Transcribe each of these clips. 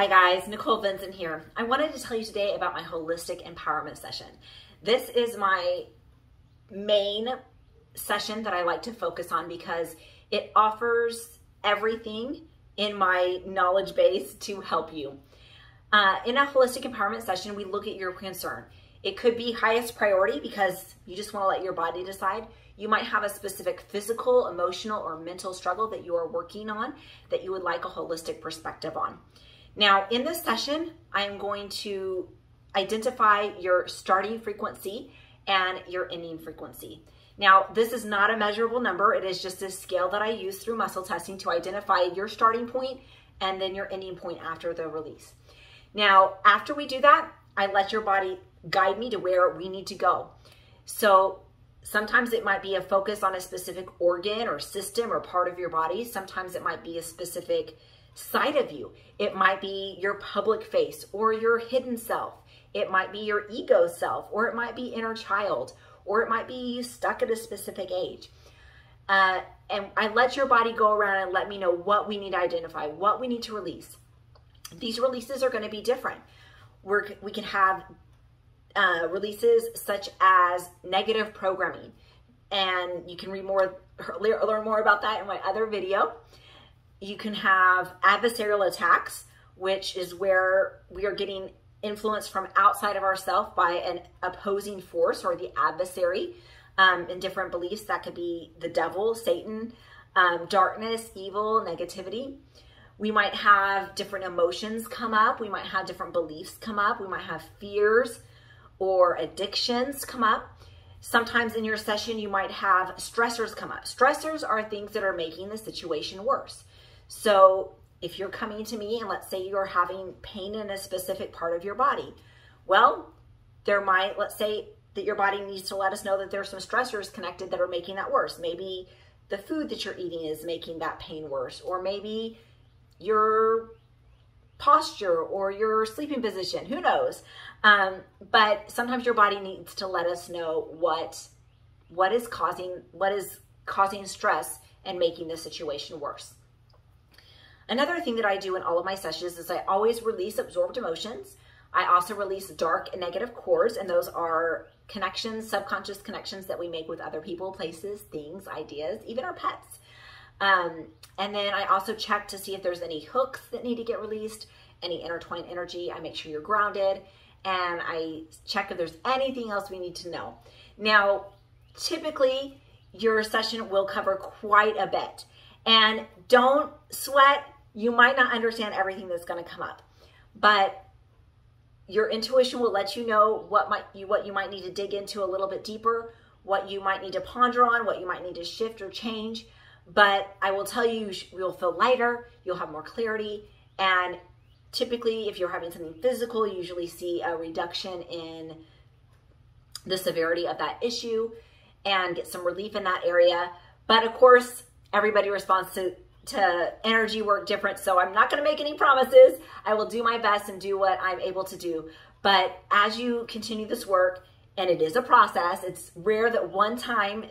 Hi guys, Nicole Vincent here. I wanted to tell you today about my holistic empowerment session. This is my main session that I like to focus on because it offers everything in my knowledge base to help you. In a holistic empowerment session, we look at your concern. It could be highest priority because you just want to let your body decide. You might have a specific physical, emotional, or mental struggle that you are working on that you would like a holistic perspective on. Now, in this session, I am going to identify your starting frequency and your ending frequency. Now, this is not a measurable number. It is just a scale that I use through muscle testing to identify your starting point and then your ending point after the release. Now, after we do that, I let your body guide me to where we need to go. So sometimes it might be a focus on a specific organ or system or part of your body. Sometimes it might be a specific side of you. It might be your public face or your hidden self. It might be your ego self, or it might be inner child, or it might be stuck at a specific age. And I let your body go around and let me know what we need to identify, what we need to release. These releases are going to be different. We can have releases such as negative programming, and you can learn more about that in my other video. You can have adversarial attacks, which is where we are getting influence from outside of ourselves by an opposing force or the adversary in different beliefs. That could be the devil, Satan, darkness, evil, negativity. We might have different emotions come up. We might have different beliefs come up. We might have fears or addictions come up. Sometimes in your session, you might have stressors come up. Stressors are things that are making the situation worse. So if you're coming to me and let's say you're having pain in a specific part of your body, well, let's say that your body needs to let us know that there's some stressors connected that are making that worse. Maybe the food that you're eating is making that pain worse, or maybe your posture or your sleeping position, who knows? But sometimes your body needs to let us know what is causing stress and making the situation worse. Another thing that I do in all of my sessions is I always release absorbed emotions. I also release dark and negative cords, and those are connections, subconscious connections that we make with other people, places, things, ideas, even our pets. And then I also check to see if there's any hooks that need to get released, any intertwined energy. I make sure you're grounded, and I check if there's anything else we need to know. Now, typically, your session will cover quite a bit, and don't sweat. You might not understand everything that's going to come up, but your intuition will let you know what you might need to dig into a little bit deeper, what you might need to ponder on, what you might need to shift or change. But I will tell you, you'll feel lighter, you'll have more clarity, and typically if you're having something physical, you usually see a reduction in the severity of that issue and get some relief in that area. But of course, everybody responds to energy work different, so I'm not going to make any promises. I will do my best and do what I'm able to do. But as you continue this work, and it is a process, it's rare that one time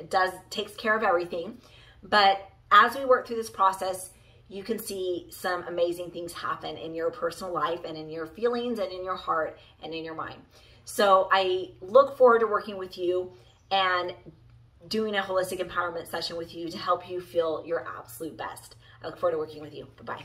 takes care of everything. But as we work through this process, you can see some amazing things happen in your personal life and in your feelings and in your heart and in your mind. So I look forward to working with you and doing a holistic empowerment session with you to help you feel your absolute best. I look forward to working with you. Bye-bye.